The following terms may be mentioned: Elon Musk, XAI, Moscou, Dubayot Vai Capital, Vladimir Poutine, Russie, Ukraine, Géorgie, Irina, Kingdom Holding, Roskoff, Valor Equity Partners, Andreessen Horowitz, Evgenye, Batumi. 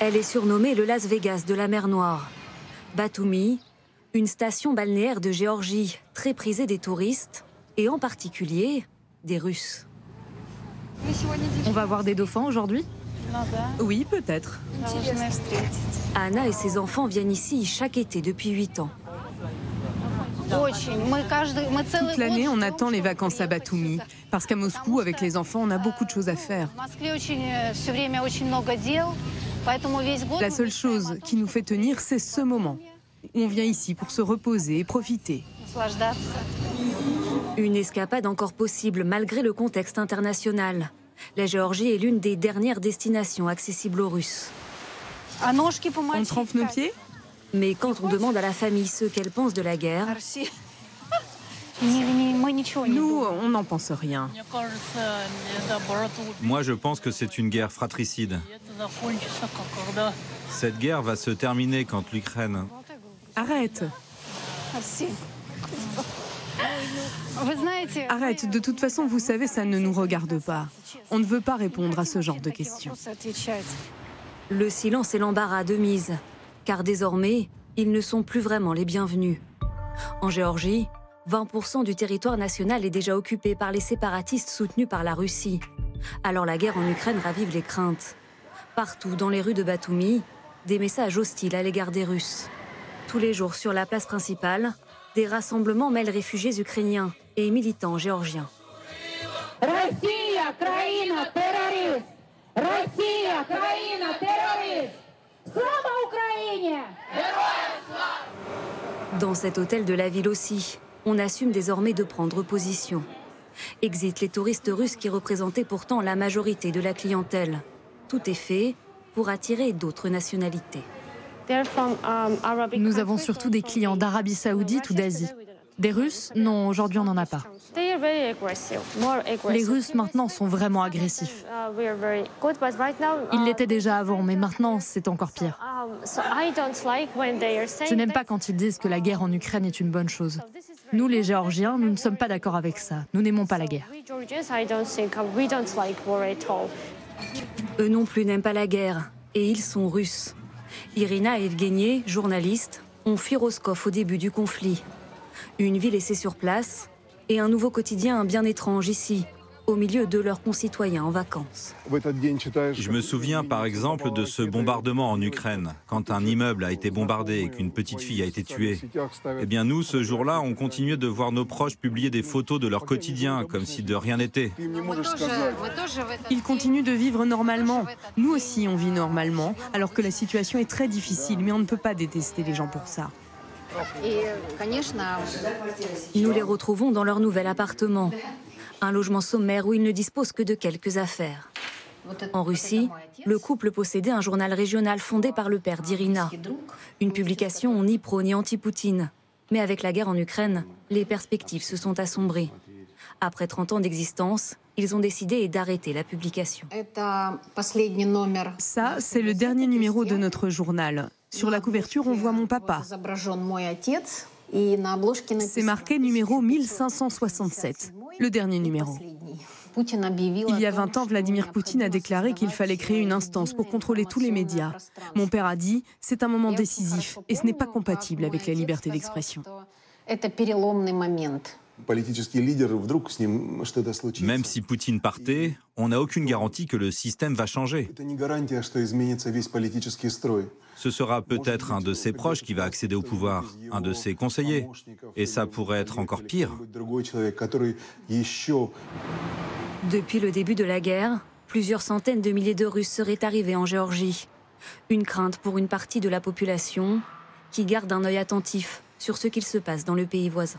Elle est surnommée le Las Vegas de la mer Noire. Batumi, une station balnéaire de Géorgie très prisée des touristes et en particulier des Russes. On va voir des dauphins aujourd'hui? Oui, peut-être. Anna et ses enfants viennent ici chaque été depuis 8 ans. Toute l'année, on attend les vacances à Batumi, parce qu'à Moscou, avec les enfants, on a beaucoup de choses à faire. La seule chose qui nous fait tenir, c'est ce moment. On vient ici pour se reposer et profiter. Une escapade encore possible malgré le contexte international. La Géorgie est l'une des dernières destinations accessibles aux Russes. On trempe nos pieds? Mais quand on demande à la famille ce qu'elle pense de la guerre... Nous, on n'en pense rien. Moi, je pense que c'est une guerre fratricide. Cette guerre va se terminer quand l'Ukraine... Arrête. Arrête, de toute façon, vous savez, ça ne nous regarde pas. On ne veut pas répondre à ce genre de questions. Le silence et l'embarras de mise. Car désormais, ils ne sont plus vraiment les bienvenus. En Géorgie, 20% du territoire national est déjà occupé par les séparatistes soutenus par la Russie. Alors la guerre en Ukraine ravive les craintes. Partout, dans les rues de Batumi, des messages hostiles à l'égard des Russes. Tous les jours, sur la place principale, des rassemblements mêlent réfugiés ukrainiens et militants géorgiens. Russie, Ukraine, terroriste! Russie, Ukraine, terroriste! Dans cet hôtel de la ville aussi, on assume désormais de prendre position. Exit les touristes russes qui représentaient pourtant la majorité de la clientèle. Tout est fait pour attirer d'autres nationalités. Nous avons surtout des clients d'Arabie Saoudite ou d'Asie. Des Russes? Non, aujourd'hui on n'en a pas. Les Russes maintenant sont vraiment agressifs. Ils l'étaient déjà avant, mais maintenant c'est encore pire. Je n'aime pas quand ils disent que la guerre en Ukraine est une bonne chose. Nous, les Géorgiens, nous ne sommes pas d'accord avec ça. Nous n'aimons pas la guerre. Eux non plus n'aiment pas la guerre, et ils sont russes. Irina et Evgenye, journalistes, ont fui Roskoff au début du conflit. Une vie laissée sur place et un nouveau quotidien bien étrange ici, au milieu de leurs concitoyens en vacances. Je me souviens par exemple de ce bombardement en Ukraine, quand un immeuble a été bombardé et qu'une petite fille a été tuée. Eh bien nous, ce jour-là, on continuait de voir nos proches publier des photos de leur quotidien, comme si de rien n'était. Ils continuent de vivre normalement. Nous aussi, on vit normalement, alors que la situation est très difficile, mais on ne peut pas détester les gens pour ça. Nous les retrouvons dans leur nouvel appartement. Un logement sommaire où ils ne disposent que de quelques affaires. En Russie, le couple possédait un journal régional fondé par le père d'Irina. Une publication ni pro ni anti-Poutine. Mais avec la guerre en Ukraine, les perspectives se sont assombries. Après 30 ans d'existence, ils ont décidé d'arrêter la publication. Ça, c'est le dernier numéro de notre journal. Sur la couverture, on voit mon papa. C'est marqué numéro 1567, le dernier numéro. Il y a 20 ans, Vladimir Poutine a déclaré qu'il fallait créer une instance pour contrôler tous les médias. Mon père a dit « c'est un moment décisif et ce n'est pas compatible avec la liberté d'expression ». Même si Poutine partait, on n'a aucune garantie que le système va changer. Ce sera peut-être un de ses proches qui va accéder au pouvoir, un de ses conseillers. Et ça pourrait être encore pire. Depuis le début de la guerre, plusieurs centaines de milliers de Russes seraient arrivés en Géorgie. Une crainte pour une partie de la population qui garde un œil attentif sur ce qu'il se passe dans le pays voisin.